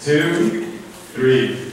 2, 3.